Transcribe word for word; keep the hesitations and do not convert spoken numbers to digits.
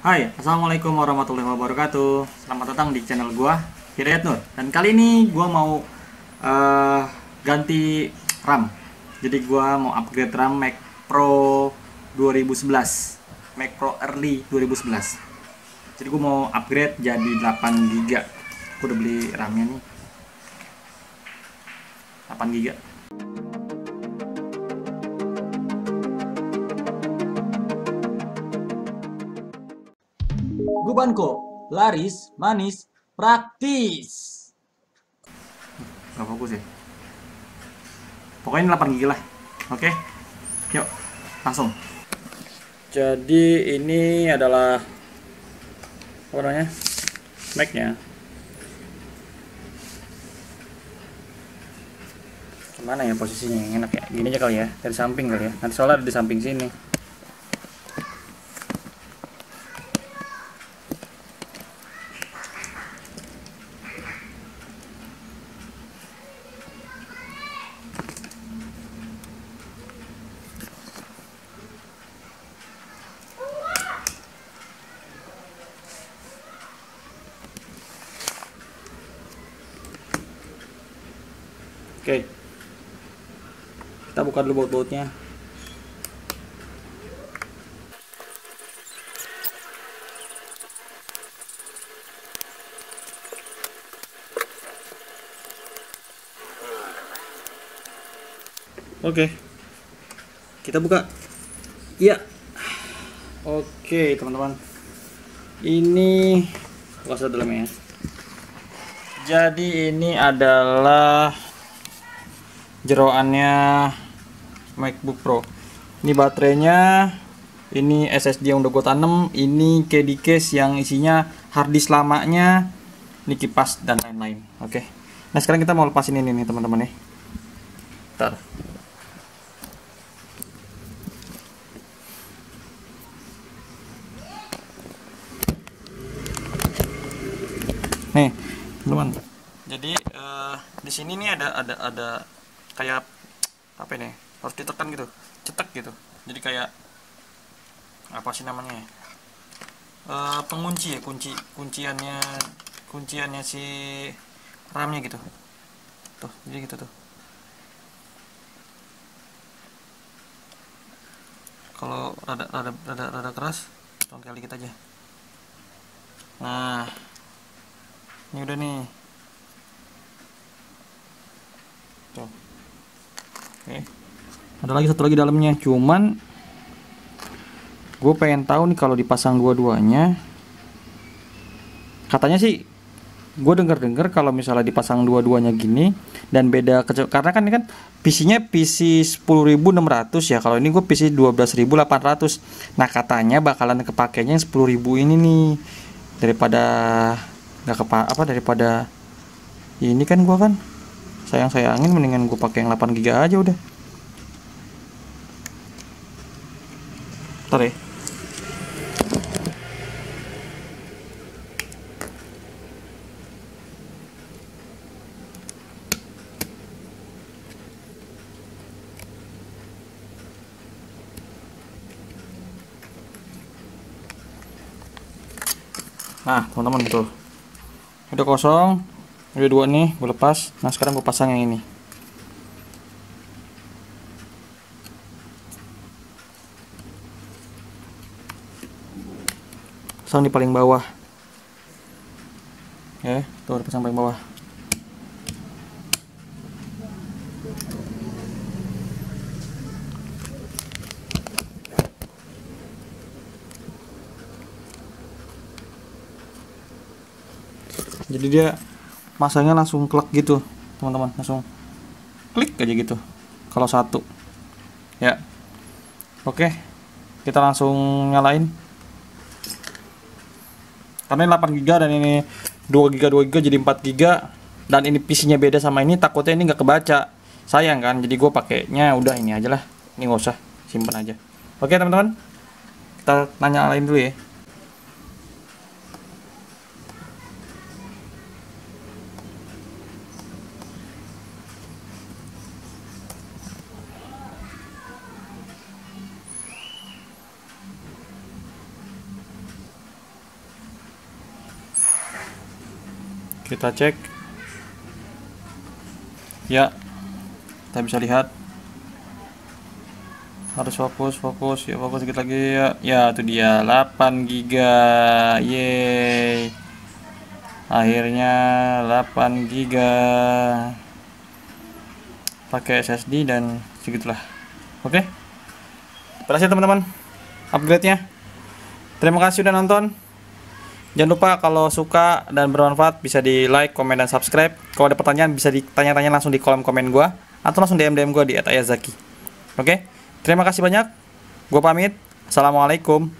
Hai, assalamualaikum warahmatullahi wabarakatuh. Selamat datang di channel gua, Hidayat Noer. Dan kali ini gua mau uh, ganti RAM. Jadi gua mau upgrade RAM Mac Pro dua ribu sebelas, Mac Pro Early dua ribu sebelas. Jadi gua mau upgrade jadi delapan giga. Gua udah beli RAM-nya nih, delapan giga. Gubanko, laris, manis, praktis. Gak fokus ya. Pokoknya delapan giga lah. Oke, yuk langsung. Jadi ini adalah warnanya Mac-nya. Gimana ya posisinya yang enak ya? Gini aja kali ya, dari samping kali ya. Nanti soalnya ada di samping sini. Oke, kita buka dulu baut-bautnya. Oke, kita buka. Iya. Oke teman-teman, ini buka dalamnya. Jadi ini adalah jeroannya MacBook Pro. Ini baterainya, ini S S D yang udah gue tanam, ini key case yang isinya hard disk lamanya, ini kipas dan lain-lain. Oke. Nah sekarang kita mau lepasin ini nih teman-teman nih. Bentar. Nih, teman. Jadi uh, di sini nih ada ada ada kayak apa ini, harus ditekan gitu, cetek gitu, jadi kayak apa sih namanya ya? E, pengunci ya, kunci kunciannya kunciannya si RAM-nya gitu tuh, jadi gitu tuh. Kalau rada rada rada rada keras tongkel dikit aja. Nah ini udah nih tuh. Oke. Ada lagi satu lagi dalamnya, cuman gue pengen tahu nih kalau dipasang dua-duanya. Katanya sih, gue denger-denger kalau misalnya dipasang dua-duanya gini dan beda kecil, karena kan ini kan P C-nya P C sepuluh ribu enam ratus ya. Kalau ini gue P C dua belas ribu delapan ratus. Nah katanya bakalan kepakainya yang sepuluh ribu ini nih, daripada nggak kepa apa daripada ini kan gue kan. Sayang-sayangin, mendingan gue pakai yang delapan giga aja udah. Bentar ya. Nah, teman-teman tuh. Udah kosong. Udah dua nih, gue lepas. Nah sekarang gue pasang yang ini. Pasang di paling bawah. Ya, tuh pasang paling bawah. Jadi dia masanya langsung klik gitu teman-teman, langsung klik aja gitu kalau satu ya. Oke, kita langsung nyalain karena ini delapan giga dan ini dua giga dua giga jadi empat giga, dan ini P C nya beda sama ini, takutnya ini nggak kebaca, sayang kan. Jadi gue pakainya udah ini aja lah, ini nggak usah, simpen aja. Oke teman-teman, kita nanya lain dulu ya. Kita cek. Ya, kita bisa lihat. Harus fokus, fokus, ya fokus sedikit lagi ya. Ya, itu dia delapan giga. Yeay. Akhirnya delapan giga. Pakai S S D dan segitulah. Oke. Berhasil teman-teman upgrade-nya. Terima kasih sudah nonton. Jangan lupa kalau suka dan bermanfaat bisa di like, komen, dan subscribe. Kalau ada pertanyaan bisa ditanya-tanya langsung di kolom komen gua atau langsung D M D M gua di et ayazaki. Oke. Terima kasih banyak. Gua pamit. Assalamualaikum.